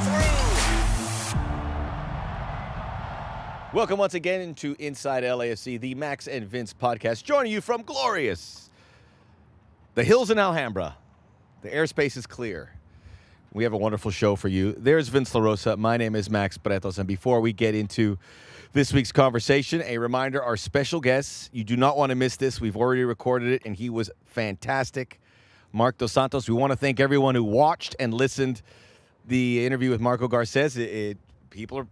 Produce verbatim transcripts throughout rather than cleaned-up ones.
through. Welcome once again to Inside L A F C, the Max and Vince podcast, joining you from glorious the hills in Alhambra. The airspace is clear. We have a wonderful show for you. There's Vince LaRosa. My name is Max Bretos. And before we get into this week's conversation, a reminder, our special guests, you do not want to miss this. We've already recorded it, and he was fantastic. Mark Dos Santos. We want to thank everyone who watched and listened the interview with Marco Garces. It, it, people are,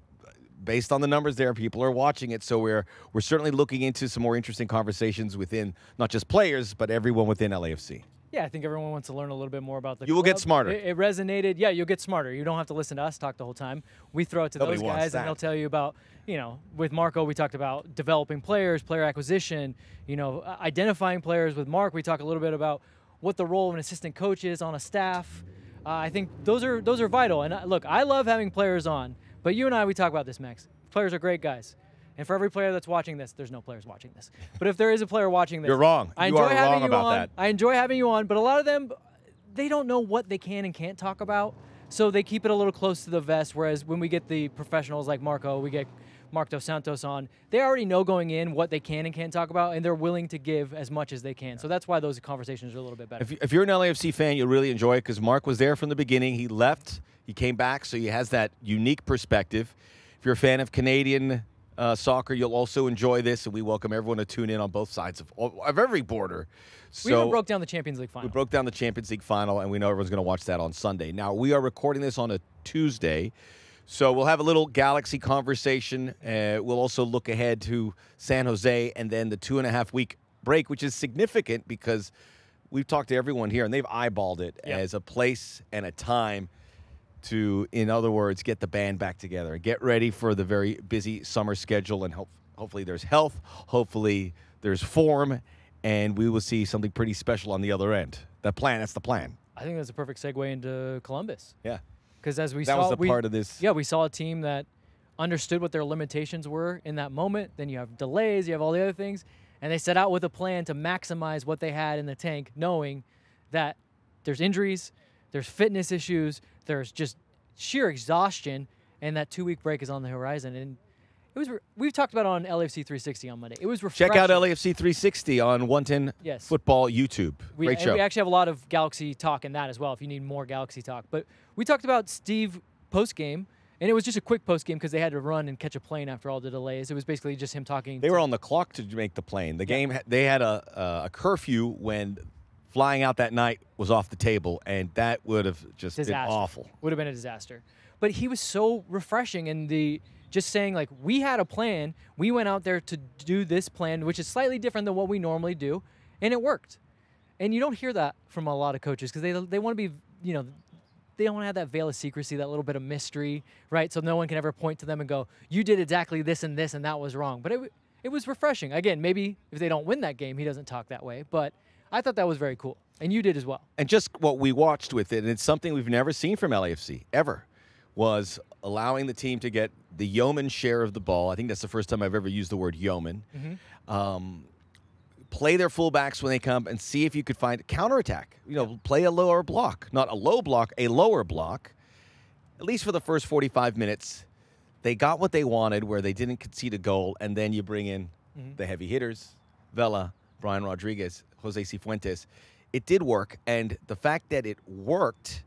based on the numbers there, people are watching it. So we're, we're certainly looking into some more interesting conversations within not just players, but everyone within L A F C. Yeah, I think everyone wants to learn a little bit more about the club. You will get smarter. It, it resonated. Yeah, you'll get smarter. You don't have to listen to us talk the whole time. We throw it to those guys, and they'll tell you about, you know, with Marco, we talked about developing players, player acquisition, you know, identifying players. With Mark, we talk a little bit about what the role of an assistant coach is on a staff. Uh, I think those are, those are vital. And, look, I love having players on, but you and I, we talk about this, Max. Players are great guys. And for every player that's watching this, there's no players watching this. But if there is a player watching this, you're wrong. I enjoy you are having wrong you about on. that. I enjoy having you on, but a lot of them, they don't know what they can and can't talk about, so they keep it a little close to the vest. Whereas when we get the professionals like Marco, we get Mark Dos Santos on, they already know going in what they can and can't talk about, and they're willing to give as much as they can. So that's why those conversations are a little bit better. If you're an L A F C fan, you'll really enjoy it because Mark was there from the beginning. He left, he came back, so he has that unique perspective. If you're a fan of Canadian Uh, soccer, you'll also enjoy this, and we welcome everyone to tune in on both sides of, of every border. So we even broke down the Champions League final. We broke down the Champions League final, and we know everyone's going to watch that on Sunday. Now, we are recording this on a Tuesday, so we'll have a little Galaxy conversation. Uh, we'll also look ahead to San Jose and then the two-and-a-half-week break, which is significant because we've talked to everyone here, and they've eyeballed it yep. as a place and a time to, in other words, get the band back together and get ready for the very busy summer schedule. And hope, hopefully there's health, hopefully there's form, and we will see something pretty special on the other end. That plan, that's the plan. I think that's a perfect segue into Columbus. Yeah. Because as we that saw, was the we, part of this. Yeah, we saw a team that understood what their limitations were in that moment. Then you have delays, you have all the other things, and they set out with a plan to maximize what they had in the tank, knowing that there's injuries, there's fitness issues, there's just sheer exhaustion, and that two-week break is on the horizon. And it was we've talked about it on L A F C three sixty on Monday. It was refreshing. Check out L A F C three sixty on one ten yes. Football YouTube. We, Great show. We actually have a lot of Galaxy talk in that as well if you need more Galaxy talk. But we talked about Steve post-game, and it was just a quick post-game because they had to run and catch a plane after all the delays. It was basically just him talking. They were on the clock to make the plane. The yeah. game, they had a, a curfew when flying out that night was off the table, and that would have just disaster. been awful. Would have been a disaster. But he was so refreshing in the just saying, like, we had a plan. We went out there to do this plan, which is slightly different than what we normally do, and it worked. And you don't hear that from a lot of coaches because they, they want to be, you know, they don't want to have that veil of secrecy, that little bit of mystery, right? So no one can ever point to them and go, you did exactly this and this, and that was wrong. But it, it was refreshing. Again, maybe if they don't win that game, he doesn't talk that way, but I thought that was very cool, and you did as well. And just what we watched with it, and it's something we've never seen from L A F C ever, was allowing the team to get the yeoman share of the ball. I think that's the first time I've ever used the word yeoman. Mm-hmm. um, play their fullbacks when they come and see if you could find counterattack. You know, yeah. play a lower block. Not a low block, a lower block. At least for the first forty-five minutes, they got what they wanted where they didn't concede a goal, and then you bring in mm-hmm. the heavy hitters, Vela, Brian Rodriguez, Jose Cifuentes. It did work, and the fact that it worked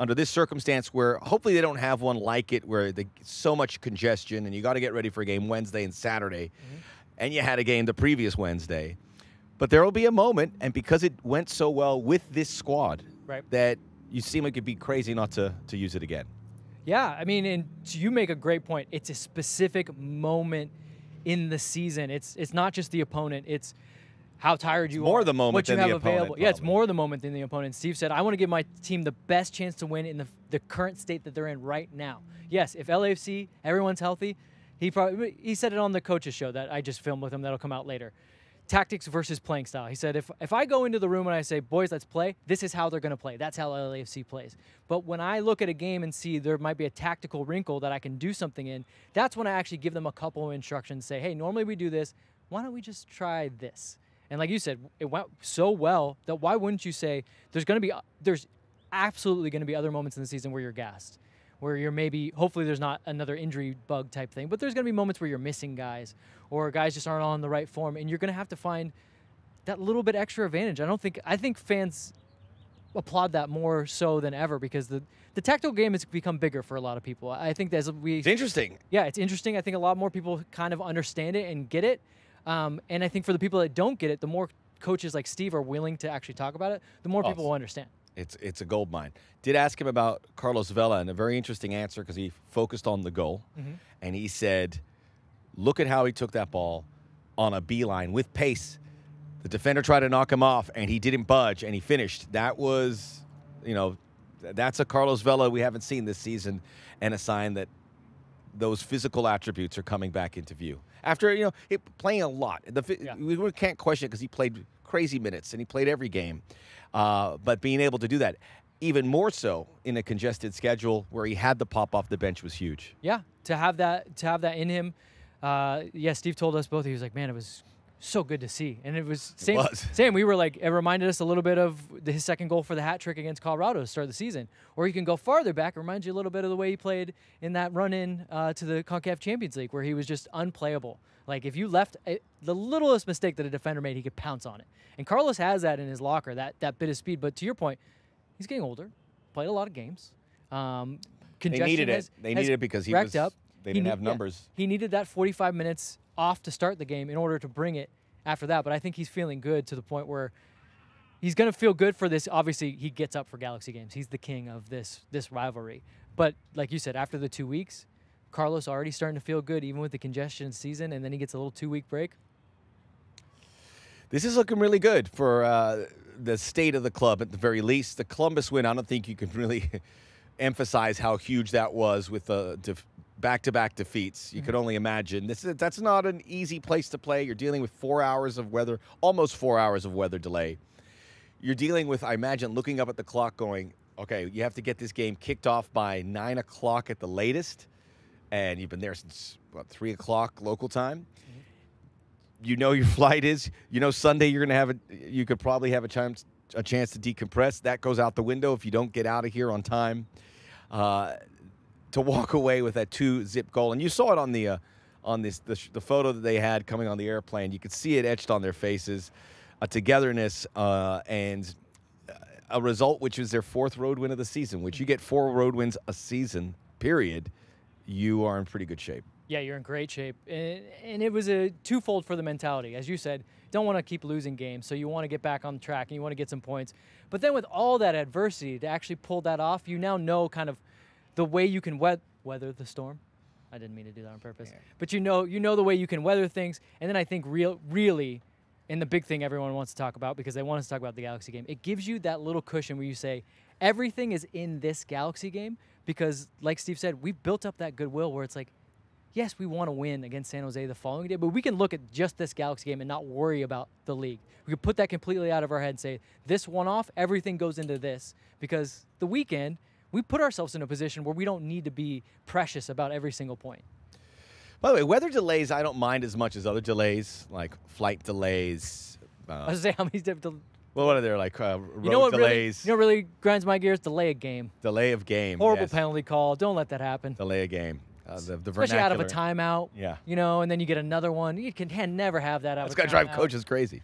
under this circumstance where hopefully they don't have one like it where they, so much congestion and you got to get ready for a game Wednesday and Saturday, mm-hmm. and you had a game the previous Wednesday. But there will be a moment, and because it went so well with this squad, right. that you seem like it'd be crazy not to, to use it again. Yeah, I mean, and you make a great point. It's a specific moment in the season. It's, it's not just the opponent. It's how tired you it's more are, more the moment what than you have the opponent, available. Probably. Yeah, it's more the moment than the opponent. Steve said, I want to give my team the best chance to win in the, the current state that they're in right now. Yes, if L A F C, everyone's healthy, he, probably, he said it on the coach's show that I just filmed with him that'll come out later. Tactics versus playing style. He said, if, if I go into the room and I say, boys, let's play, this is how they're going to play. That's how L A F C plays. But when I look at a game and see there might be a tactical wrinkle that I can do something in, that's when I actually give them a couple of instructions, say, hey, normally we do this. Why don't we just try this? And like you said, it went so well that why wouldn't you say there's going to be, there's absolutely going to be other moments in the season where you're gassed, where you're maybe, hopefully there's not another injury bug type thing, but there's going to be moments where you're missing guys or guys just aren't on the right form, and you're going to have to find that little bit extra advantage. I don't think, I think fans applaud that more so than ever, because the, the tactical game has become bigger for a lot of people. I think that's we. It's interesting. Yeah, it's interesting. I think a lot more people kind of understand it and get it. Um, and I think for the people that don't get it, the more coaches like Steve are willing to actually talk about it, the more awesome. people will understand. It's it's a gold mine. Did ask him about Carlos Vela, and a very interesting answer, because he focused on the goal. Mm-hmm. And he said, look at how he took that ball on a beeline with pace. The defender tried to knock him off, and he didn't budge, and he finished. That was, you know, that's a Carlos Vela we haven't seen this season, and a sign that those physical attributes are coming back into view. After, you know, it, playing a lot. The, yeah. We can't question it, because he played crazy minutes, and he played every game. Uh, but being able to do that, even more so in a congested schedule where he had to pop off the bench, was huge. Yeah, to have that, to have that in him. Uh, yeah, Steve told us both. He was like, man, it was so good to see. And it was same. It was. Same. We were like, it reminded us a little bit of the, his second goal for the hat trick against Colorado to start the season. Or you can go farther back. It reminds you a little bit of the way he played in that run-in uh, to the CONCACAF Champions League, where he was just unplayable. Like, if you left a, the littlest mistake that a defender made, he could pounce on it. And Carlos has that in his locker, that, that bit of speed. But to your point, he's getting older, played a lot of games. Um, congestion they needed has, it. They needed it because he was, up. they didn't he, have numbers. Yeah, he needed that forty-five minutes off to start the game in order to bring it after that. But I think he's feeling good to the point where he's going to feel good for this. Obviously, he gets up for Galaxy games. He's the king of this this rivalry. But like you said, after the two weeks, Carlos already starting to feel good, even with the congestion season, and then he gets a little two-week break. This is looking really good for uh, the state of the club, at the very least. The Columbus win, I don't think you can really emphasize how huge that was with the def back-to-back defeats. You mm-hmm. could only imagine. This is, that's not an easy place to play. You're dealing with four hours of weather, almost four hours of weather delay. You're dealing with, I imagine, looking up at the clock going, okay, you have to get this game kicked off by nine o'clock at the latest, and you've been there since, what, three o'clock local time. Mm-hmm. You know your flight is. You know Sunday you're going to have a, you could probably have a chance, a chance to decompress. That goes out the window if you don't get out of here on time. Uh, to walk away with that two-zip goal. And you saw it on the uh, on this the, the photo that they had coming on the airplane. You could see it etched on their faces, a togetherness uh, and a result which is their fourth road win of the season, which you get four road wins a season, period, you are in pretty good shape. Yeah, you're in great shape. And, and it was a twofold for the mentality. As you said, don't want to keep losing games, so you want to get back on track and you want to get some points. But then with all that adversity, to actually pull that off, you now know kind of the way you can we weather the storm. I didn't mean to do that on purpose. Yeah. But you know, you know the way you can weather things. And then I think real, really, and the big thing everyone wants to talk about, because they want us to talk about the Galaxy game, it gives you that little cushion where you say, everything is in this Galaxy game, because like Steve said, we built up that goodwill where it's like, yes, we want to win against San Jose the following day, but we can look at just this Galaxy game and not worry about the league. We can put that completely out of our head and say, this one-off, everything goes into this, because the weekend, we put ourselves in a position where we don't need to be precious about every single point. By the way, weather delays I don't mind as much as other delays, like flight delays. Uh, I was going to say, how many different... Well, what are there, like uh, road you know what delays? Really, you know what really grinds my gears? Delay a game. Delay of game, Horrible yes. penalty call. Don't let that happen. Delay a game. Uh, the, the Especially vernacular. out of a timeout. Yeah. You know, and then you get another one. You can, can never have that out That's of a timeout. That's going to drive coaches crazy.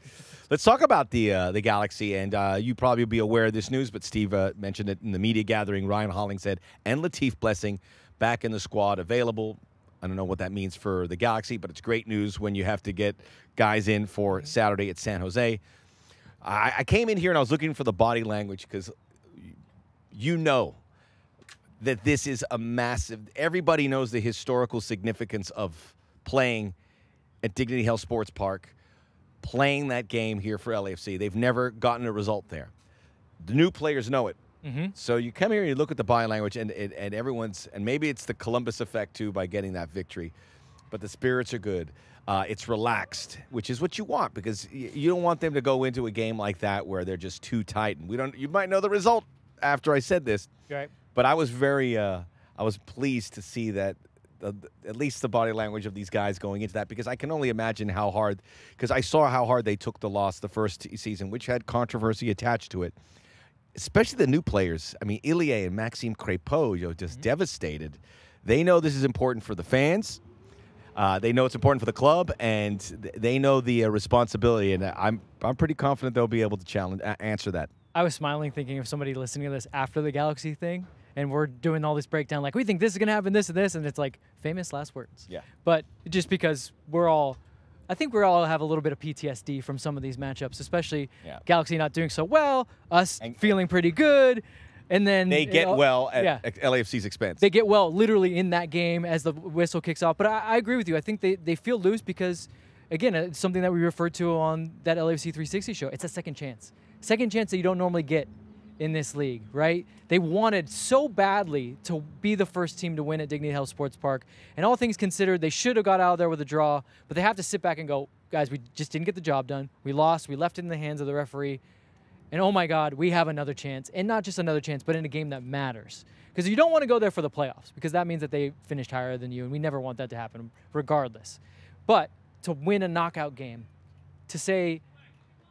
Let's talk about the uh, the Galaxy, and uh, you probably will be aware of this news, but Steve uh, mentioned it in the media gathering. Ryan Hollingshead and Latif Blessing back in the squad, available. I don't know what that means for the Galaxy, but it's great news when you have to get guys in for Saturday at San Jose. I, I came in here and I was looking for the body language, because you know that this is a massive – everybody knows the historical significance of playing at Dignity Health Sports Park, playing that game here for L A F C. They've never gotten a result there. The new players know it. Mm-hmm. So you come here and you look at the body language, and, and, and everyone's, and maybe it's the Columbus effect too by getting that victory, but the spirits are good. Uh, it's relaxed, which is what you want, because you don't want them to go into a game like that where they're just too tight. And we don't, you might know the result after I said this, right. But I was very, uh, I was pleased to see that The, at least the body language of these guys going into that, because I can only imagine how hard, because I saw how hard they took the loss the first season, which had controversy attached to it. especially the new players. I mean, Ilya and Maxime Crepeau, you know, just mm-hmm. devastated. They know this is important for the fans. Uh, they know it's important for the club, and th they know the uh, responsibility. And I'm I'm pretty confident they'll be able to challenge uh, answer that. I was smiling, thinking of somebody listening to this after the Galaxy thing, and we're doing all this breakdown, like we think this is gonna happen, this and this, and it's like famous last words. Yeah. But just because we're all, I think we all have a little bit of P T S D from some of these matchups, especially yeah. Galaxy not doing so well, us and feeling pretty good. And then they get you know, well at yeah. L A F C's expense. They get well literally in that game as the whistle kicks off. But I, I agree with you. I think they, they feel loose because, again, it's something that we referred to on that L A F C three sixty show. It's a second chance. Second chance that you don't normally get in this league, right? They wanted so badly to be the first team to win at Dignity Health Sports Park. And all things considered, they should have got out of there with a draw. But they have to sit back and go, guys, we just didn't get the job done. We lost. We left it in the hands of the referee. And, oh, my God, we have another chance. And not just another chance, but in a game that matters. Because you don't want to go there for the playoffs, because that means that they finished higher than you, and we never want that to happen regardless. But to win a knockout game, to say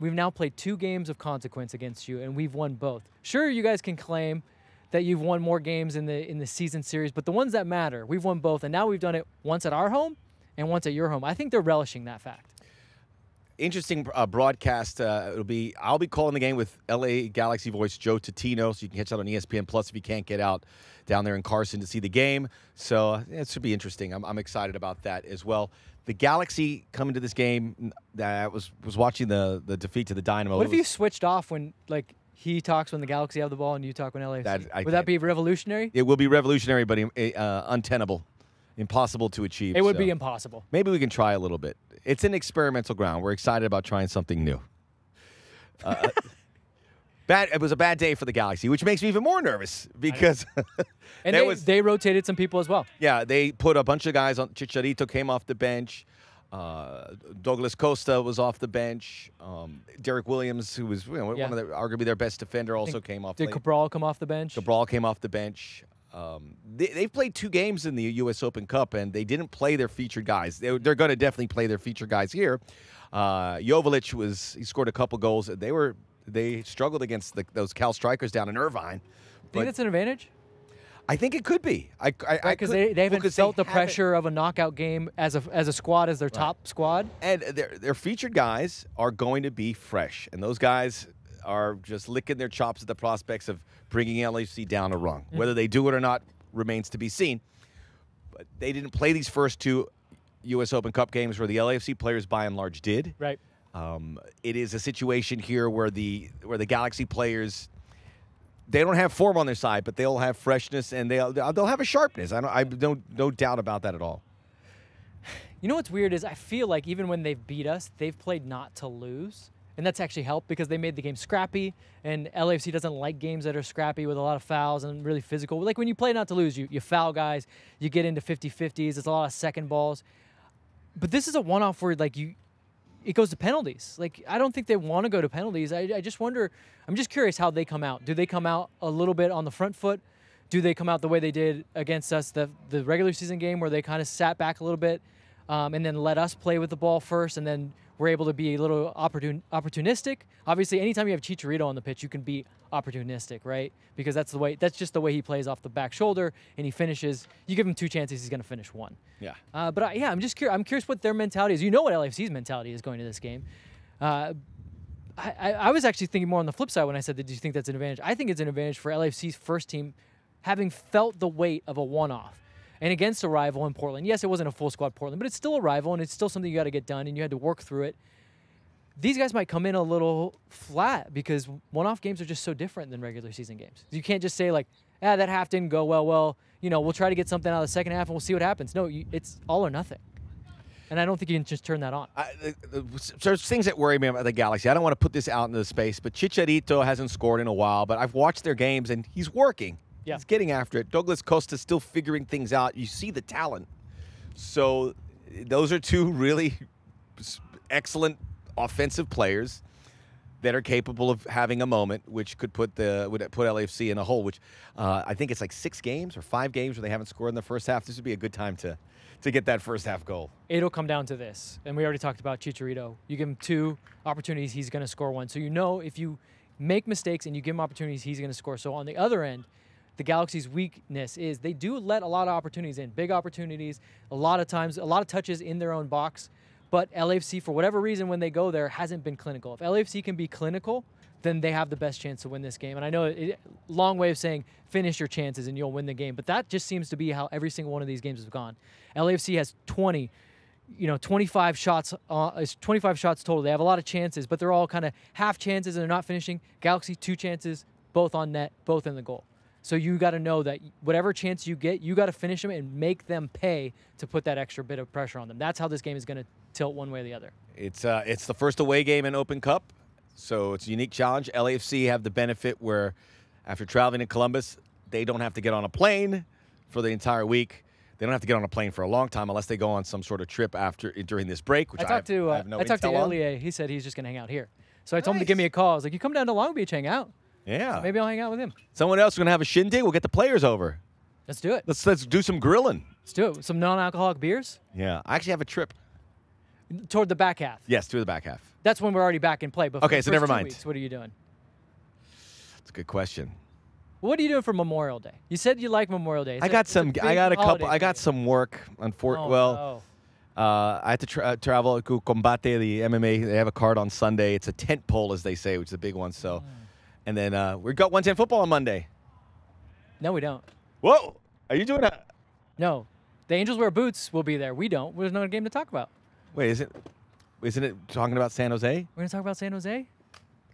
we've now played two games of consequence against you, and we've won both. Sure, you guys can claim that you've won more games in the, in the season series, but the ones that matter, we've won both. And now we've done it once at our home and once at your home. I think they're relishing that fact. Interesting uh, broadcast. Uh, it'll be. I'll be calling the game with L A Galaxy voice Joe Tutino, so you can catch out on E S P N Plus if you can't get out down there in Carson to see the game. So uh, it should be interesting. I'm, I'm excited about that as well. The Galaxy coming to this game. That uh, was was watching the the defeat to the Dynamo. What if you switched off when like he talks when the Galaxy have the ball and you talk when L A F C? That, Would can't. that be revolutionary? It will be revolutionary, but uh, untenable. Impossible to achieve. It would so. be impossible. Maybe we can try a little bit. It's an experimental ground. We're excited about trying something new. Uh, bad. It was a bad day for the Galaxy, which makes me even more nervous because and they, was, they rotated some people as well. Yeah, they put a bunch of guys on. Chicharito came off the bench. Uh, Douglas Costa was off the bench. Um, Derek Williams, who was you know, yeah. one of the, arguably their best defender, also came off. Did late. Cabral come off the bench? Cabral came off the bench. Um, they, they've played two games in the U S Open Cup, and they didn't play their featured guys. They, they're going to definitely play their featured guys here. Uh, Jovalic was he scored a couple goals. They were they struggled against the, those Cal strikers down in Irvine. Do you think it's an advantage? I think it could be. I because I, I they, they haven't well, felt they the haven't. pressure of a knockout game as a as a squad as their right. top squad. And their their featured guys are going to be fresh, and those guys are just licking their chops at the prospects of bringing L A F C down a rung. Whether they do it or not remains to be seen. But they didn't play these first two U S Open Cup games where the L A F C players by and large did. Right. Um, it is a situation here where the where the Galaxy players, they don't have form on their side, but they'll have freshness and they'll they'll have a sharpness. I don't I don't no doubt about that at all. You know what's weird is I feel like even when they've beat us, they've played not to lose. And that's actually helped because they made the game scrappy, and L A F C doesn't like games that are scrappy with a lot of fouls and really physical. Like when you play not to lose, you, you foul guys, you get into fifty fifties, it's a lot of second balls. But this is a one-off where like you, it goes to penalties. Like I don't think they want to go to penalties. I, I just wonder, I'm just curious how they come out. Do they come out a little bit on the front foot? Do they come out the way they did against us the, the regular season game where they kind of sat back a little bit um, and then let us play with the ball first and then we're able to be a little opportun opportunistic. Obviously, anytime you have Chicharito on the pitch, you can be opportunistic, right? Because that's the way. That's just the way he plays off the back shoulder, and he finishes. You give him two chances, he's going to finish one. Yeah. Uh, but I, yeah, I'm just curious. I'm curious what their mentality is. You know what L A F C's mentality is going to this game. Uh, I, I, I was actually thinking more on the flip side when I said that. Do you think that's an advantage? I think it's an advantage for L A F C's first team, having felt the weight of a one-off. And against a rival in Portland. Yes, it wasn't a full squad Portland, but it's still a rival, and it's still something you got to get done, and you had to work through it. These guys might come in a little flat because one-off games are just so different than regular season games. You can't just say, like, ah, that half didn't go well, well, you know, we'll try to get something out of the second half, and we'll see what happens. No, you, it's all or nothing. And I don't think you can just turn that on. I, uh, there's things that worry me about the Galaxy. I don't want to put this out into the space, but Chicharito hasn't scored in a while, but I've watched their games, and he's working. Yeah. He's getting after it. Douglas Costa's still figuring things out. You see the talent. So those are two really excellent offensive players that are capable of having a moment, which could put the would put L A F C in a hole. Which uh, I think it's like six games or five games where they haven't scored in the first half. This would be a good time to to get that first half goal. It'll come down to this, and we already talked about Chicharito. You give him two opportunities, he's going to score one. So you know if you make mistakes and you give him opportunities, he's going to score. So on the other end, the Galaxy's weakness is they do let a lot of opportunities in, big opportunities, a lot of times, a lot of touches in their own box. But L A F C, for whatever reason, when they go there, hasn't been clinical. If L A F C can be clinical, then they have the best chance to win this game. And I know a long way of saying finish your chances and you'll win the game, but that just seems to be how every single one of these games has gone. L A F C has twenty, you know, twenty-five shots, uh, it's twenty-five shots total. They have a lot of chances, but they're all kind of half chances and they're not finishing. Galaxy, two chances, both on net, both in the goal. So you got to know that whatever chance you get, you got to finish them and make them pay to put that extra bit of pressure on them. That's how this game is going to tilt one way or the other. It's uh, it's the first away game in Open Cup, so it's a unique challenge. L A F C have the benefit where after traveling to Columbus, they don't have to get on a plane for the entire week. They don't have to get on a plane for a long time unless they go on some sort of trip after during this break, which I, talked I, have, to, uh, I have no I talked to Elia. He said he's just going to hang out here. So I nice. told him to give me a call. I was like, you come down to Long Beach, hang out. Yeah. So maybe I'll hang out with him. Someone else is going to have a shindig. We'll get the players over. Let's do it. Let's let's do some grilling. Let's do it. Some non-alcoholic beers. Yeah. I actually have a trip. Toward the back half. Yes, toward the back half. That's when we're already back in play. But okay, so never mind. Weeks, what are you doing? That's a good question. What are you doing for Memorial Day? You said you like Memorial Day. Is I got that, some. I got a couple. Day. I got some work. Unfortunately, oh, well, no. uh, I had to tra travel to Combate, the M M A. They have a card on Sunday. It's a tent pole, as they say, which is a big one. So. Mm. And then uh, we got one ten football on Monday. No, we don't. Whoa! Are you doing that? No, the Angels wear boots. We'll be there. We don't. There's no game to talk about. Wait, is it? Isn't it talking about San Jose? We're gonna talk about San Jose.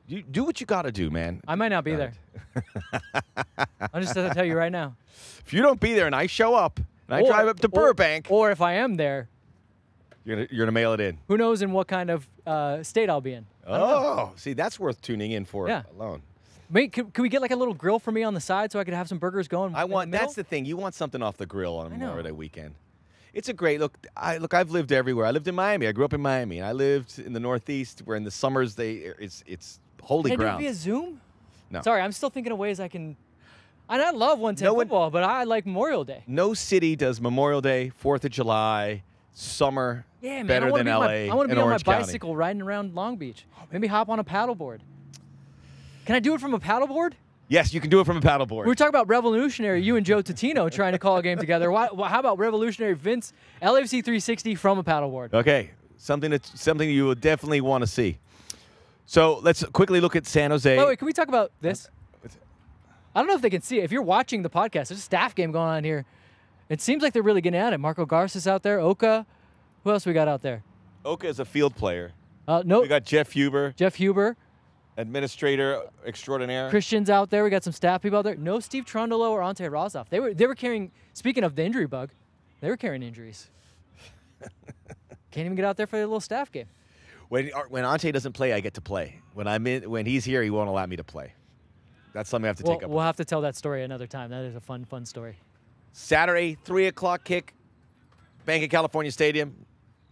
You do what you gotta do, man. I might not be there. I'm just gonna tell you right now. If you don't be there and I show up and or, I drive up to or, Burbank, or if I am there, you're gonna, you're gonna mail it in. Who knows in what kind of uh, state I'll be in? Oh, see, that's worth tuning in for yeah. alone. Mate, can, can we get like a little grill for me on the side so I could have some burgers going? I want. The that's the thing. You want something off the grill on a Memorial Day weekend. It's a great look. I look. I've lived everywhere. I lived in Miami. I grew up in Miami, and I lived in the Northeast, where in the summers they it's it's holy ground. Can I do it via Zoom? No. Sorry, I'm still thinking of ways I can. And I love one ten no football, one, but I like Memorial Day. No city does Memorial Day, Fourth of July, summer yeah, man, better than L A. I want to be on my bicycle County. riding around Long Beach. Maybe hop on a paddleboard. Can I do it from a paddleboard? Yes, you can do it from a paddleboard. We were talking about revolutionary, you and Joe Tutino trying to call a game together. Why, how about revolutionary Vince, L A F C three sixty from a paddleboard? Okay, something that's something you will definitely want to see. So let's quickly look at San Jose. Oh, wait, can we talk about this? I don't know if they can see it. If you're watching the podcast, there's a staff game going on here. It seems like they're really getting at it. Marco Garces out there, Oka. Who else we got out there? Oka is a field player. Uh, no. We got Jeff Huber. Jeff Huber. Administrator extraordinaire. Christian's out there. We got some staff people out there. No Steve Cherundolo or Ante Razov. They were they were carrying. Speaking of the injury bug, they were carrying injuries. Can't even get out there for a little staff game. When when Ante doesn't play, I get to play. When I'm in, when he's here, he won't allow me to play. That's something I have to well, take up. We'll on. have to tell that story another time. That is a fun fun story. Saturday, three o'clock kick, Bank of California Stadium.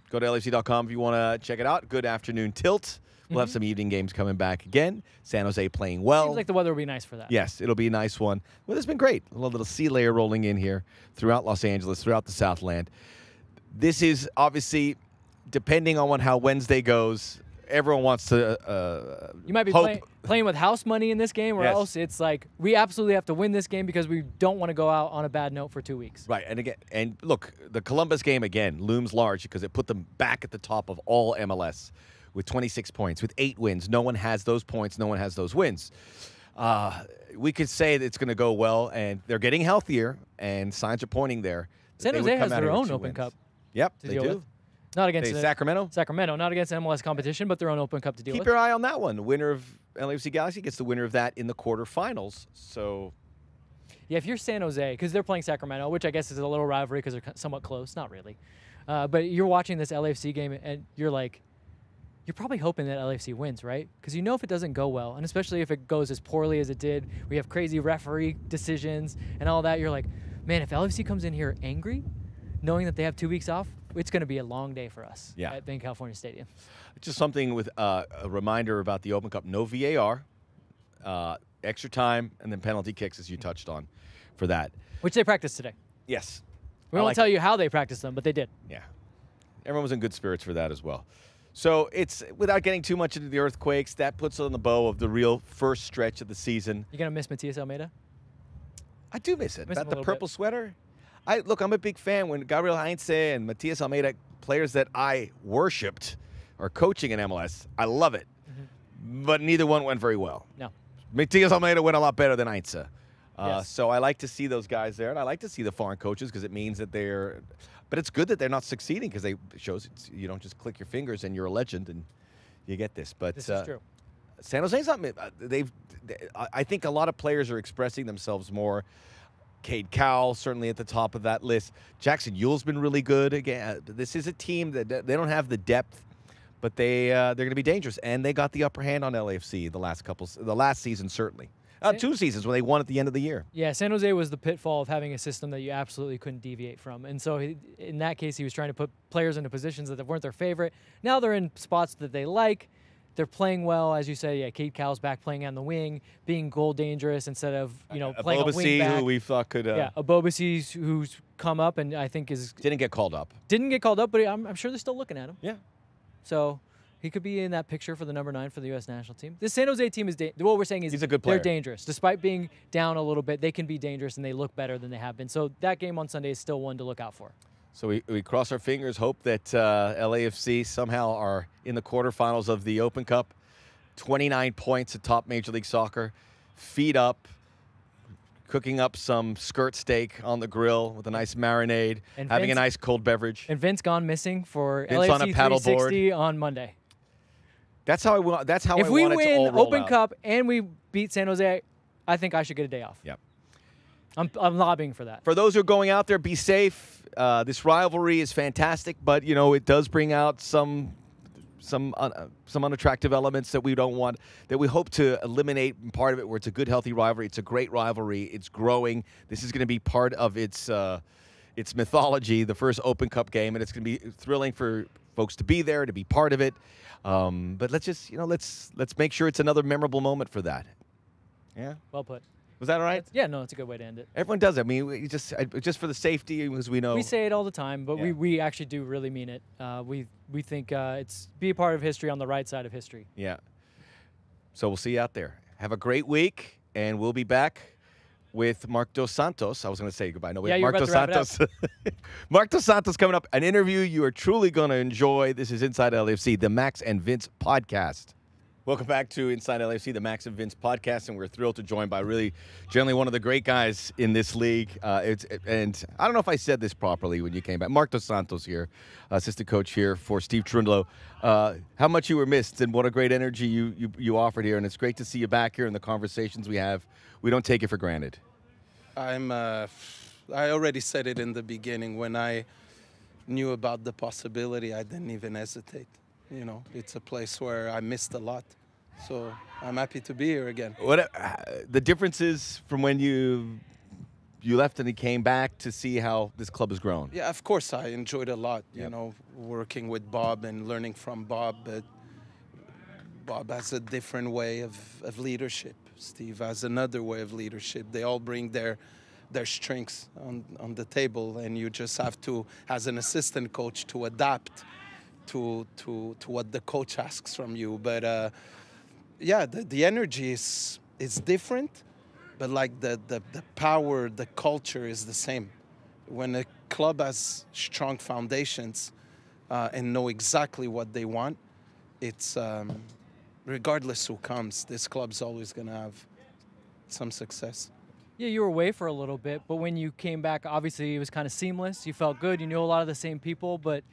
Go to L A F C dot com if you want to check it out. Good afternoon tilt. We'll have some evening games coming back again. San Jose playing well. Seems like the weather will be nice for that. Yes, it'll be a nice one. Well, it's been great. A little, little sea layer rolling in here throughout Los Angeles, throughout the Southland. This is obviously, depending on how Wednesday goes, everyone wants to uh, You might be hope. Play, playing with house money in this game or yes. else it's like we absolutely have to win this game because we don't want to go out on a bad note for two weeks. Right, and again, and look, the Columbus game again looms large because it put them back at the top of all M L S. With twenty-six points, with eight wins. No one has those points. No one has those wins. Uh, we could say that it's going to go well, and they're getting healthier, and signs are pointing there. San Jose has their own Open Cup. Yep, they do. Not against Sacramento. Sacramento, not against M L S competition, but their own Open Cup to deal with. Keep your eye on that one. The winner of L A F C Galaxy gets the winner of that in the quarterfinals. So, yeah, if you're San Jose, because they're playing Sacramento, which I guess is a little rivalry because they're somewhat close. Not really. Uh, but you're watching this L A F C game, and you're like, you're probably hoping that L A F C wins, right? Because you know if it doesn't go well, and especially if it goes as poorly as it did, we have crazy referee decisions and all that, you're like, man, if L A F C comes in here angry, knowing that they have two weeks off, it's going to be a long day for us yeah. at Bank California Stadium. Just something with uh, a reminder about the Open Cup, no V A R, uh, extra time, and then penalty kicks, as you touched on, for that. Which they practiced today. Yes. We I won't like tell it. you how they practiced them, but they did. Yeah. Everyone was in good spirits for that as well. So it's, without getting too much into the Earthquakes, that puts on the bow of the real first stretch of the season. You're going to miss Matias Almeida? I do miss it. Miss About the purple bit. sweater? I Look, I'm a big fan. When Gabriel Heinze and Matias Almeida, players that I worshipped, are coaching in M L S, I love it. Mm-hmm. But neither one went very well. No. Matias Almeida went a lot better than Heinze. Uh, yes. So I like to see those guys there, and I like to see the foreign coaches because it means that they're... But it's good that they're not succeeding because they shows it's, you don't just click your fingers and you're a legend and you get this. But this uh, is true. San Jose's not. They've. They, I think a lot of players are expressing themselves more. Cade Cowell certainly at the top of that list. Jackson Yule's been really good again. This is a team that they don't have the depth, but they uh, they're going to be dangerous, and they got the upper hand on L A F C the last couple the last season certainly. Uh, two seasons when they won at the end of the year. Yeah, San Jose was the pitfall of having a system that you absolutely couldn't deviate from. And so he, in that case, he was trying to put players into positions that weren't their favorite. Now they're in spots that they like. They're playing well, as you say. Yeah, Cade Cowell's back playing on the wing, being goal dangerous instead of, you know, uh, playing Obobese, a wing back. who we thought could... Uh, yeah, Obobese, who's come up and I think is... Didn't get called up. Didn't get called up, but I'm, I'm sure they're still looking at him. Yeah. So... He could be in that picture for the number nine for the U S national team. This San Jose team is da what we're saying is He's a good player. They're dangerous. Despite being down a little bit, they can be dangerous and they look better than they have been. So that game on Sunday is still one to look out for. So we, we cross our fingers, hope that uh, L A F C somehow are in the quarterfinals of the Open Cup. twenty-nine points atop Major League Soccer. Feet up. Cooking up some skirt steak on the grill with a nice marinade. And having Vince, a nice cold beverage. And Vince gone missing for Vince L A F C on, a paddle three sixty board. on Monday. That's how I want. That's how if I want it to all roll If we win Open out. Cup and we beat San Jose, I think I should get a day off. Yep. I'm, I'm lobbying for that. For those who are going out there, be safe. Uh, this rivalry is fantastic, but you know it does bring out some, some, un, uh, some unattractive elements that we don't want. That we hope to eliminate. And part of it, where it's a good, healthy rivalry. It's a great rivalry. It's growing. This is going to be part of its, uh, its mythology. The first Open Cup game, and it's going to be thrilling for folks to be there, to be part of it. Um, but let's just, you know, let's let's make sure it's another memorable moment for that. Yeah. Well put. Was that all right? That's, yeah, no, it's a good way to end it. Everyone does it. I mean, we just just for the safety, because we know we say it all the time, but yeah. we we actually do really mean it. Uh, we we think uh, it's be a part of history on the right side of history. Yeah. So we'll see you out there. Have a great week, and we'll be back with Mark Dos Santos. I was going to say goodbye. No, wait, yeah, Mark Dos Santos. Mark Dos Santos coming up. An interview you are truly going to enjoy. This is Inside L A F C, the Max and Vince podcast. Welcome back to Inside L A F C, the Max and Vince podcast, and we're thrilled to join by really, generally one of the great guys in this league. Uh, it's and I don't know if I said this properly when you came back. Mark Dos Santos here, assistant coach here for Steve Cherundolo. Uh, how much you were missed, and what a great energy you, you you offered here, and it's great to see you back here. And the conversations we have, we don't take it for granted. I'm. Uh, I already said it in the beginning when I knew about the possibility. I didn't even hesitate. You know, it's a place where I missed a lot. So I'm happy to be here again. What uh, the differences from when you you left and he came back to see how this club has grown? Yeah, of course I enjoyed a lot. You yep. know, working with Bob and learning from Bob, but Bob has a different way of of leadership. Steve has another way of leadership. They all bring their their strengths on on the table, and you just have to, as an assistant coach, to adapt to to to what the coach asks from you. But. Uh, Yeah, the, the energy is is different, but like the, the, the power, the culture is the same. When a club has strong foundations uh, and know exactly what they want, it's um, regardless who comes, this club's always going to have some success. Yeah, you were away for a little bit, but when you came back, obviously it was kind of seamless. You felt good. You knew a lot of the same people, but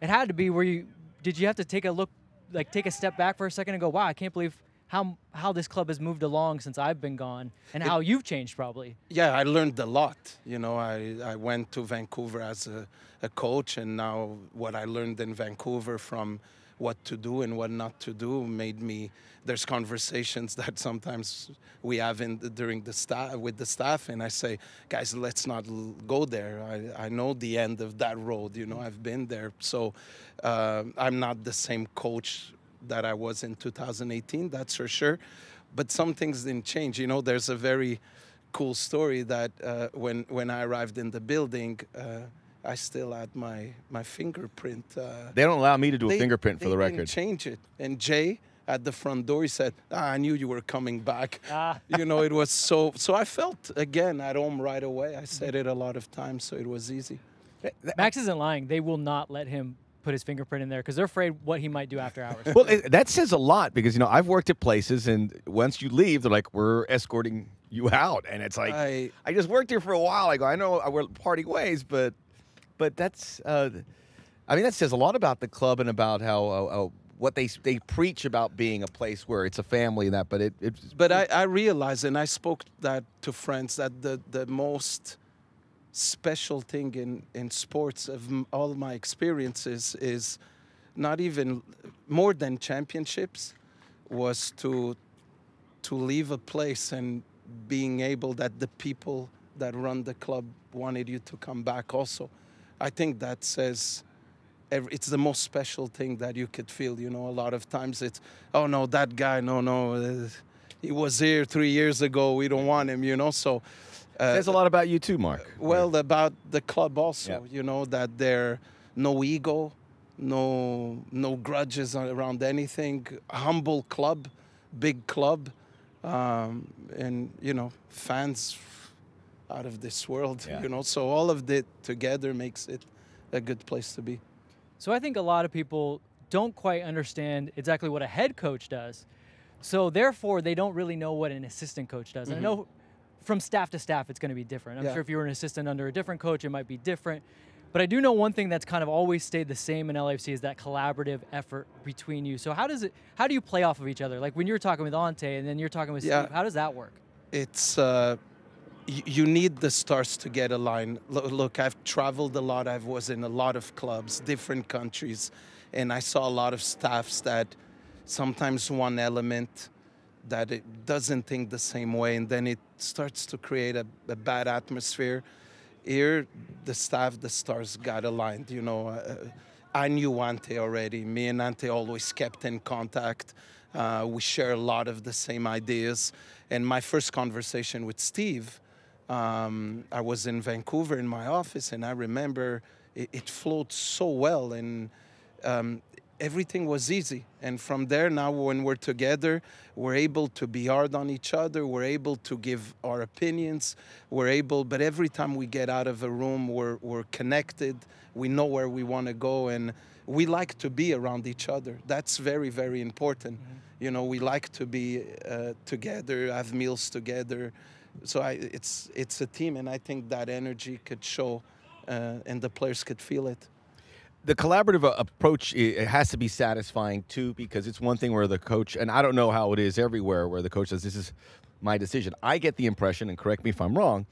it had to be where you did you have to take a look like take a step back for a second and go, wow, I can't believe how how this club has moved along since I've been gone, and it, how you've changed probably. Yeah, I learned a lot. You know, I, I went to Vancouver as a, a coach, and now what I learned in Vancouver from what to do and what not to do made me, there's conversations that sometimes we have in, during the staff, with the staff, and I say, guys, let's not l go there. I, I know the end of that road, you know, I've been there. So uh, I'm not the same coach that I was in two thousand eighteen, that's for sure. But some things didn't change. You know, there's a very cool story that uh, when, when I arrived in the building, uh, I still had my my fingerprint. Uh, they don't allow me to do they, a fingerprint for the record. They didn't change it. And Jay at the front door, he said, ah, I knew you were coming back. Ah. You know, it was so, so I felt, again, at home right away. I said it a lot of times, so it was easy. Max isn't lying. They will not let him put his fingerprint in there because they're afraid what he might do after hours. Well, it, that says a lot because, you know, I've worked at places, and once you leave, they're like, we're escorting you out. And it's like, I, I just worked here for a while. I go, I know we're parting ways, but but that's, uh, I mean, that says a lot about the club and about how, uh, how what they they preach about being a place where it's a family and that, but it. it but I, I realized, and I spoke that to friends, that the, the most special thing in, in sports of all my experiences is not even more than championships, was to to leave a place and being able that the people that run the club wanted you to come back also. I think that says every, it's the most special thing that you could feel. You know, a lot of times it's, oh no, that guy, no, no, he was here three years ago, we don't want him, you know, so. Uh, There's a lot about you too, Mark. Well, about the club also, yeah. You know, that there no ego, no no grudges around anything. Humble club, big club, um, and, you know, fans out of this world, yeah. You know. So all of that together makes it a good place to be. So I think a lot of people don't quite understand exactly what a head coach does. So therefore, they don't really know what an assistant coach does. Mm-hmm. And I know from staff to staff, it's going to be different. I'm yeah. sure if you were an assistant under a different coach, it might be different. But I do know one thing that's kind of always stayed the same in L A F C is that collaborative effort between you. So how does it, how do you play off of each other? Like when you're talking with Ante and then you're talking with yeah. Steve, how does that work? It's, uh, you need the stars to get aligned. Look, I've traveled a lot. I was in a lot of clubs, different countries, and I saw a lot of staffs that sometimes one element that it doesn't think the same way, and then it starts to create a, a bad atmosphere. Here, the staff, the stars got aligned, you know. Uh, I knew Ante already. Me and Ante always kept in contact. Uh, we share a lot of the same ideas. And my first conversation with Steve, um, I was in Vancouver in my office, and I remember it, it flowed so well, and um, everything was easy. And from there, now when we're together, we're able to be hard on each other, we're able to give our opinions, we're able, but every time we get out of a room, we're, we're connected, we know where we want to go, and we like to be around each other. That's very, very important. Mm-hmm. You know, we like to be uh, together, have meals together. So I, it's, it's a team, and I think that energy could show uh, and the players could feel it. The collaborative approach, it has to be satisfying, too, because it's one thing where the coach, and I don't know how it is everywhere, where the coach says, this is my decision. I get the impression, and correct me if I'm wrong,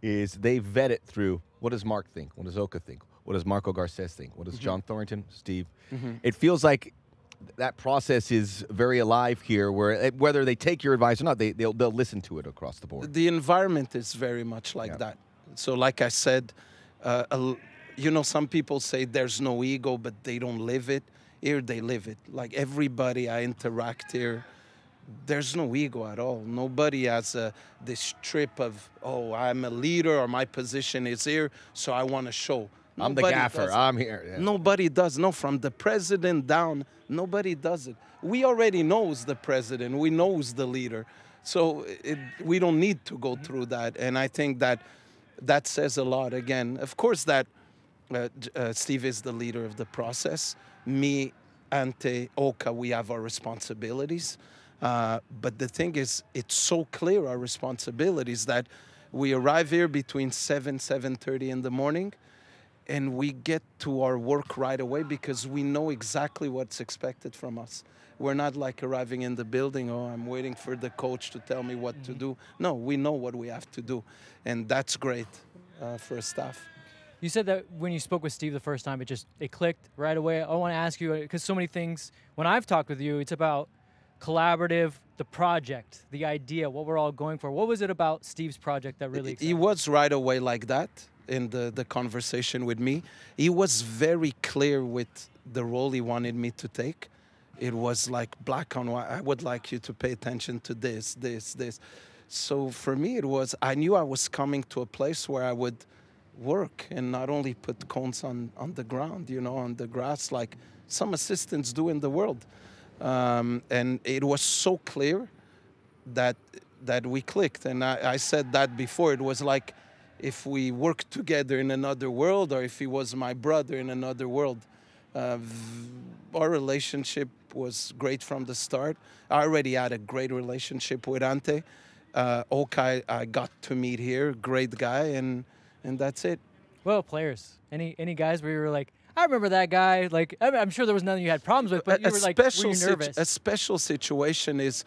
is they vet it through, what does Mark think? What does Oka think? What does Marco Garces think? What does mm-hmm. John Thornton, Steve? Mm-hmm. It feels like that process is very alive here, where whether they take your advice or not, they, they'll, they'll listen to it across the board. The environment is very much like yeah. that. So like I said, uh, a you know, some people say there's no ego, but they don't live it. Here they live it. Like everybody I interact here, there's no ego at all. Nobody has a, this trip of, oh, I'm a leader or my position is here, so I want to show. I'm nobody the gaffer, I'm here. Yeah. Nobody does. No, from the president down, nobody does it. We already know who's the president. We know who's the leader. So it, we don't need to go through that. And I think that that says a lot. Again, of course that Uh, uh, Steve is the leader of the process. Me, Ante, Oka, we have our responsibilities. Uh, but the thing is, it's so clear, our responsibilities, that we arrive here between seven, seven thirty in the morning, and we get to our work right away because we know exactly what's expected from us. We're not like arriving in the building, oh, I'm waiting for the coach to tell me what to do. No, we know what we have to do, and that's great uh, for staff. You said that when you spoke with Steve the first time, it just it clicked right away. I want to ask you, because so many things, when I've talked with you, it's about collaborative, the project, the idea, what we're all going for. What was it about Steve's project that really excited you? He was right away like that in the, the conversation with me. He was very clear with the role he wanted me to take. It was like black on white. I would like you to pay attention to this, this, this. So for me, it was, I knew I was coming to a place where I would work and not only put cones on, on the ground, you know, on the grass, like some assistants do in the world. Um, and it was so clear that that we clicked. And I, I said that before. It was like if we worked together in another world, or if he was my brother in another world. Uh, our relationship was great from the start. I already had a great relationship with Ante. Uh, Oka, I got to meet here, great guy, and and that's it. Well, players, any any guys where you were like, I remember that guy. Like, I'm sure there was none you had problems with, but you a were like, were you nervous? A special situation is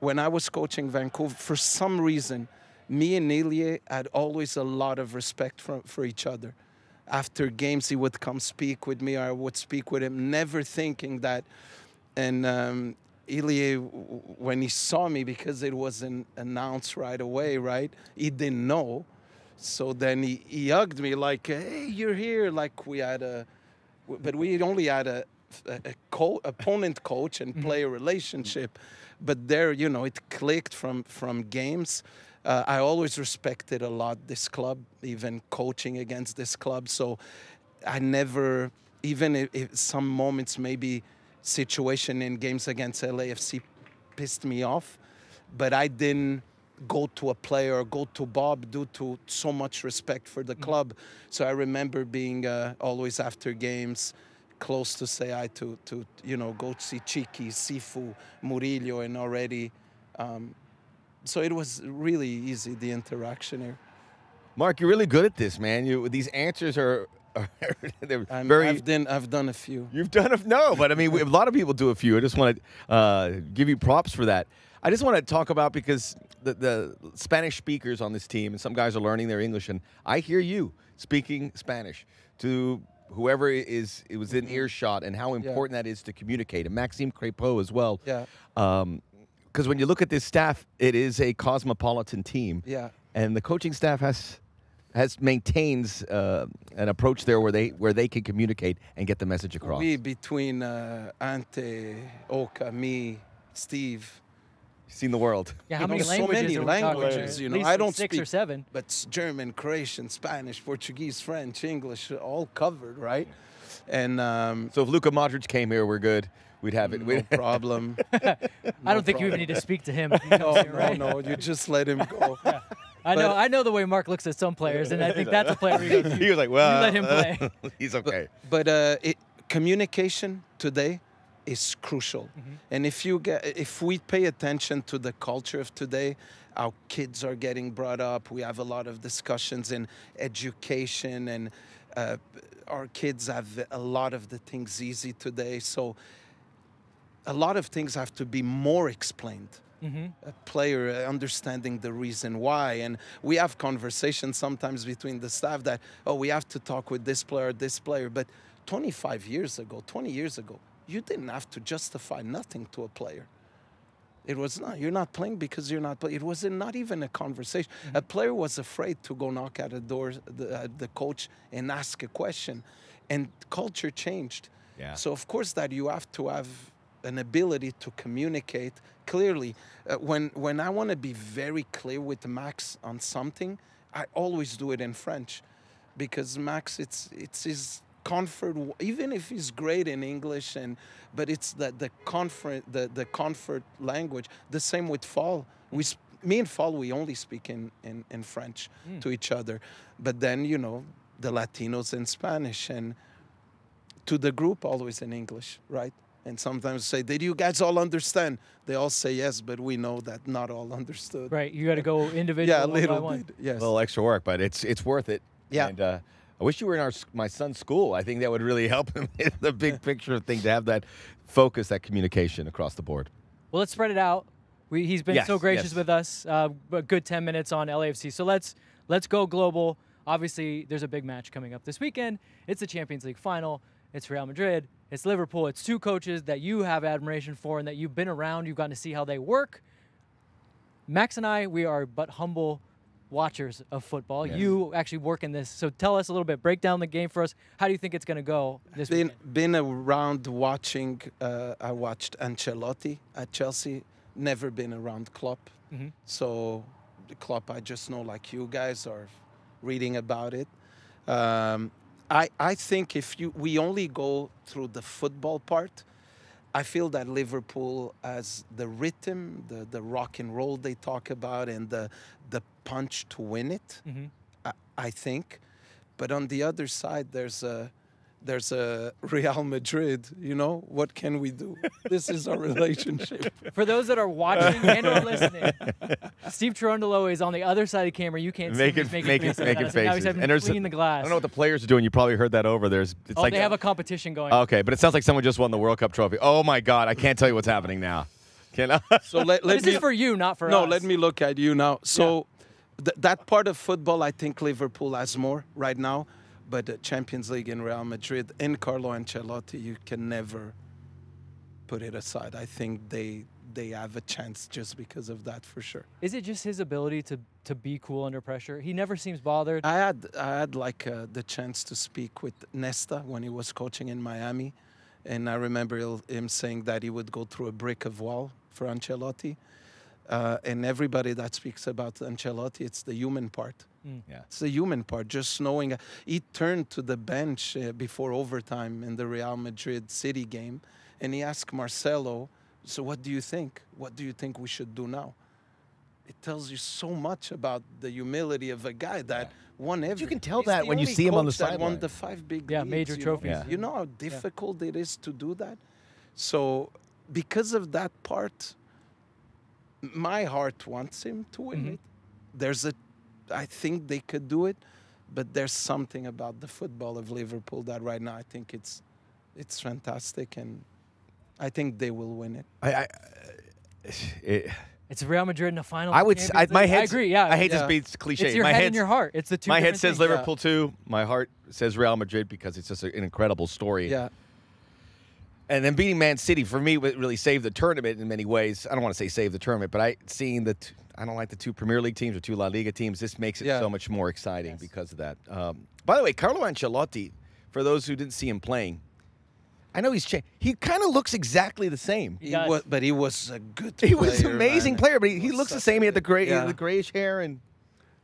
when I was coaching Vancouver. For some reason, me and Ilya had always a lot of respect for for each other. After games, he would come speak with me, or I would speak with him, never thinking that. And um, Ilya, when he saw me, because it wasn't announced right away, right? He didn't know. So then he, he hugged me like, hey, you're here. Like we had a, but we only had a, a, a co opponent coach and player relationship. But there, you know, it clicked from, from games. Uh, I always respected a lot this club, even coaching against this club. So I never, even if, if some moments, maybe situation in games against L A F C pissed me off, but I didn't go to a player or go to Bob due to so much respect for the club. So I remember being uh, always after games, close to say I to, to you know, go see Chiqui, Sifu, Murillo, and already... Um, So it was really easy, the interaction here. Mark, you're really good at this, man. You, these answers are, are they're I'm, very. I've done, I've done a few. You've done a no, but I mean, we, a lot of people do a few. I just want to uh, give you props for that. I just want to talk about because the, the Spanish speakers on this team, and some guys are learning their English, and I hear you speaking Spanish to whoever is it was in earshot, and how important yeah. that is to communicate. And Maxime Crepeau as well. Yeah. Um, Because when you look at this staff, it is a cosmopolitan team. Yeah. And the coaching staff has has maintains uh, an approach there where they where they can communicate and get the message across. We between uh, Ante, Oka, me, Steve. You've seen the world. Yeah, how you many know, languages? So many languages. You know, I don't six speak, or seven. But it's German, Croatian, Spanish, Portuguese, French, English, all covered, right? And um, so if Luka Modric came here, we're good. We'd have it. No We'd problem. no I don't problem. think you even need to speak to him. No, here, right? no, no. You just let him go. Yeah. I but know. I know the way Mark looks at some players, and I think that's a player. He, goes, he was like, "Well, you let him play. Uh, he's okay." But, but uh, it, communication today is crucial, mm-hmm. and if you get, if we pay attention to the culture of today, our kids are getting brought up. We have a lot of discussions in education, and uh, our kids have a lot of the things easy today. So. A lot of things have to be more explained. Mm-hmm. A player understanding the reason why. And we have conversations sometimes between the staff that, oh, we have to talk with this player, this player. But twenty-five years ago, twenty years ago, you didn't have to justify nothing to a player. It was not, you're not playing because you're not playing. It was not even a conversation. Mm-hmm. A player was afraid to go knock at a door, the, uh, the coach, and ask a question. And culture changed. Yeah. So, of course, that you have to have an ability to communicate clearly. Uh, when when I want to be very clear with Max on something, I always do it in French, because Max, it's it's his comfort. Even if he's great in English, and but it's that the comfort the the comfort language. The same with Fall. We me and Fall we only speak in in, in French mm. to each other. But then you know the Latinos in Spanish, and to the group always in English, right? And sometimes say, did you guys all understand? They all say yes, but we know that not all understood. Right, you got to go individual yeah, one little by one. Bit, yes. A little extra work, but it's it's worth it. Yeah. And uh, I wish you were in our my son's school. I think that would really help him in the big picture thing to have that focus, that communication across the board. Well, let's spread it out. We, he's been yes, so gracious yes. with us. Uh, a good ten minutes on L A F C. So let's let's go global. Obviously, there's a big match coming up this weekend. It's the Champions League final. It's Real Madrid. It's Liverpool. It's two coaches that you have admiration for and that you've been around. You've gotten to see how they work. Max and I, we are but humble watchers of football. Yes. You actually work in this. So tell us a little bit. Break down the game for us. How do you think it's going to go this been, weekend? Been around watching. Uh, I watched Ancelotti at Chelsea. Never been around Klopp. Mm-hmm. So Klopp, I just know like you guys are reading about it. Um, I, I think if you, we only go through the football part, I feel that Liverpool has the rhythm, the, the rock and roll they talk about, and the, the punch to win it, mm-hmm. I, I think. But on the other side, there's a, there's a Real Madrid, you know, what can we do? This is our relationship. For those that are watching and or listening, Steve Cherundolo is on the other side of the camera. You can't make see it, Make it, make it faces. And there's clean the glass. I don't know what the players are doing. You probably heard that over. There's, it's oh, like, they have a competition going. Okay, but it sounds like someone just won the World Cup trophy. Oh, my God. I can't tell you what's happening now. Can I? So let, let this me, is for you, not for no, us. No, let me look at you now. So yeah. th that part of football, I think Liverpool has more right now. But the Champions League in Real Madrid and Carlo Ancelotti, you can never put it aside. I think they they have a chance just because of that, for sure. Is it just his ability to to be cool under pressure? He never seems bothered. I had I had like uh, the chance to speak with Nesta when he was coaching in Miami, and I remember him saying that he would go through a brick of wall for Ancelotti. Uh, and everybody that speaks about Ancelotti, it's the human part. Mm. Yeah. It's the human part, just knowing. He turned to the bench uh, before overtime in the Real Madrid City game, and he asked Marcelo, so what do you think? What do you think we should do now? It tells you so much about the humility of a guy that yeah. won everything. You can tell He's that when you see him on the sideline. Won the five big yeah, leagues, major you trophies. Know? Yeah. You know how difficult yeah. it is to do that? So because of that part, my heart wants him to win mm-hmm. it. There's a, I think they could do it, but there's something about the football of Liverpool that right now I think it's, it's fantastic, and I think they will win it. I, I it, it's Real Madrid in the final. I would. I, my head. I agree. Yeah. I hate yeah. this cliche. It's your my head and your heart. It's the two. My head says things. Liverpool yeah. too. My heart says Real Madrid because it's just an incredible story. Yeah. And then beating Man City, for me, really saved the tournament in many ways. I don't want to say save the tournament, but I seeing that I don't like the two Premier League teams or two La Liga teams. This makes it yeah. so much more exciting yes. because of that. Um, by the way, Carlo Ancelotti, for those who didn't see him playing, I know he's changed. He kind of looks exactly the same. He he was, but he was a good player. He was an amazing man. player, but he, he, he looks the same. He had the, gray, yeah. the grayish hair. and.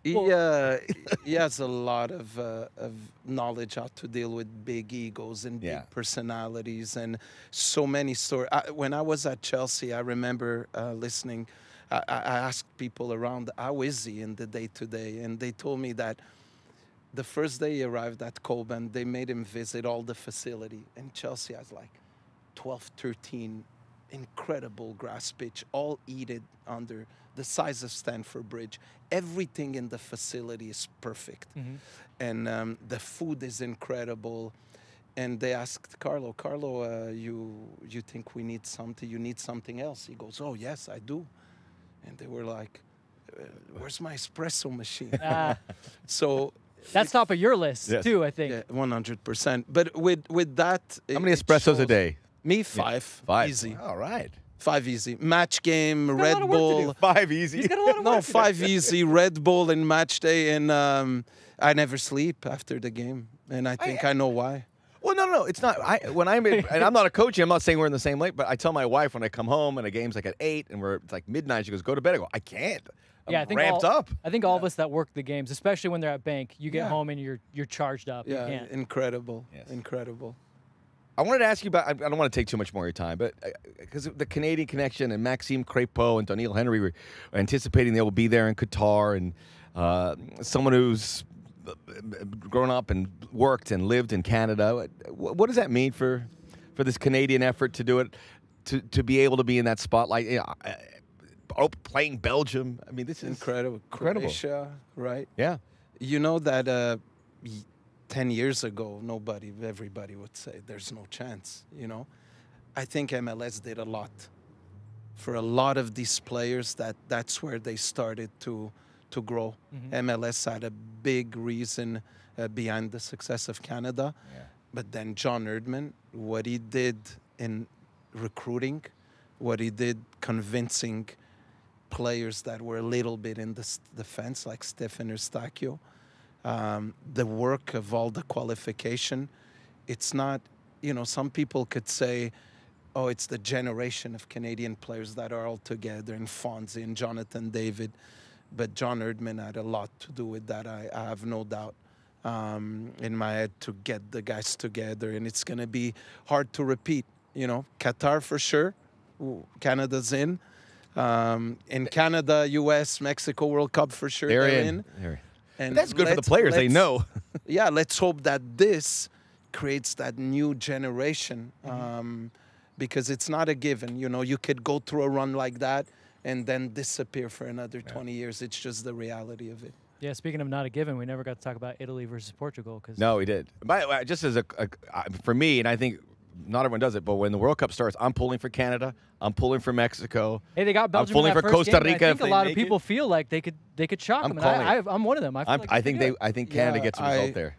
He, uh, he has a lot of, uh, of knowledge how to deal with big egos and big yeah. personalities and so many stories. I, when I was at Chelsea, I remember uh, listening. I, I asked people around, how is he in the day-to-day? And they told me that the first day he arrived at Coburn, they made him visit all the facility. And Chelsea has like twelve, thirteen incredible grass pitch, all heated under the size of Stamford Bridge. Everything in the facility is perfect. Mm-hmm. And um, the food is incredible. And they asked Carlo, Carlo, uh, you, you think we need something, you need something else? He goes, oh, yes, I do. And they were like, where's my espresso machine? Ah. So... That's top of your list, yes. too, I think. Yeah, one hundred percent. But with, with that... It, How many espressos a day? Me, five. Yeah, five. Easy. All right. Five easy. Match game, Red Bull. Five easy. He's got a lot of no, work five easy, Red Bull and match day. And um, I never sleep after the game. And I think I, I know why. Well, no, no, it's not. I, when I'm in, and I'm not a coach, I'm not saying we're in the same lake, but I tell my wife when I come home and a game's like at eight and we're it's like midnight, she goes, go to bed. I go, I can't. I'm yeah, I think ramped all, up. I think all yeah. of us that work the games, especially when they're at bank, you get yeah. home and you're, you're charged up. Yeah, you can't. Incredible. Yes. Incredible. I wanted to ask you about, I don't want to take too much more of your time, but because uh, the Canadian connection and Maxime Crepeau and Daniil Henry were anticipating they will be there in Qatar, and uh, someone who's grown up and worked and lived in Canada. What, what does that mean for, for this Canadian effort to do it, to, to be able to be in that spotlight? You know, oh, playing Belgium. I mean, this is incredible. Incredible. Croatia, right? Yeah. You know that... Uh, ten years ago, nobody, everybody would say there's no chance, you know? I think M L S did a lot. For a lot of these players, that, that's where they started to, to grow. Mm-hmm. M L S had a big reason uh, behind the success of Canada. Yeah. But then John Herdman, what he did in recruiting, what he did convincing players that were a little bit in the, the fence, like Stefan Eustachio, Um, the work of all the qualification, it's not, you know, some people could say, oh, it's the generation of Canadian players that are all together, and Fonzie and Jonathan David. But John Herdman had a lot to do with that, I, I have no doubt. um, in my head to get the guys together, and it's going to be hard to repeat. You know, Qatar for sure. Ooh, Canada's in. Um, in Canada, U S, Mexico World Cup for sure. They're, they're in. in. They're. And that's good for the players. They know. Yeah, let's hope that this creates that new generation, um, mm-hmm. because it's not a given. You know, you could go through a run like that and then disappear for another yeah. twenty years. It's just the reality of it. Yeah, speaking of not a given, we never got to talk about Italy versus Portugal. Cause no, we did. By the way, just as a, a for me, and I think not everyone does it, but when the World Cup starts, I'm pulling for Canada. I'm pulling for Mexico. Hey, they got Belgium. I'm pulling in that for first Costa Rica. Game, I think a lot of people it. feel like they could they could shock I'm them. And I, I, I'm one of them. I, feel I'm, like I think they. It. I think Canada yeah, gets a result I, there.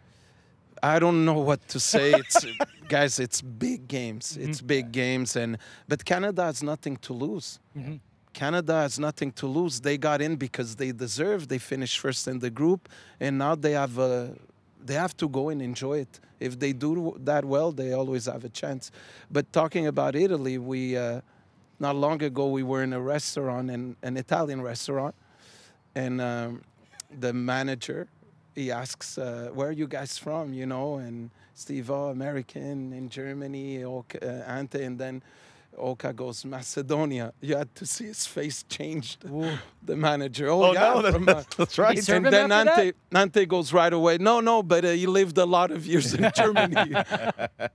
I don't know what to say. It's guys. It's big games. It's mm-hmm. big games, and but Canada has nothing to lose. Mm-hmm. Canada has nothing to lose. They got in because they deserve. They finished first in the group, and now they have a. They have to go and enjoy it. If they do that well, they always have a chance. But talking about Italy, we uh, not long ago we were in a restaurant, in, an Italian restaurant, and um, the manager, he asks, uh, "Where are you guys from?" You know, and Steve, "Oh, American in Germany." Oka, uh, Ante, and then Oka goes, "Macedonia." You had to see his face changed. Ooh. The manager. Oh, oh yeah, no, that's, from, uh, that's right. And then Ante, Ante goes right away, "No, no, but uh, he lived a lot of years in Germany."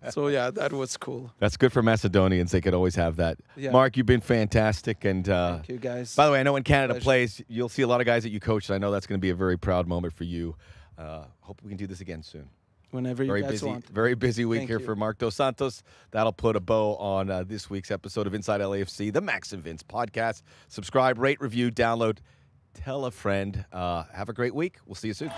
So, yeah, that was cool. That's good for Macedonians. They could always have that. Yeah. Mark, you've been fantastic. And, uh, thank you, guys. By the way, I know when Canada Pleasure. plays, you'll see a lot of guys that you coach. And I know that's going to be a very proud moment for you. Uh, hope we can do this again soon. Whenever you very guys busy, want. Very busy week Thank here you. for Mark Dos Santos. That'll put a bow on uh, this week's episode of Inside L A F C, the Max and Vince podcast. Subscribe, rate, review, download, tell a friend. Uh, have a great week. We'll see you soon.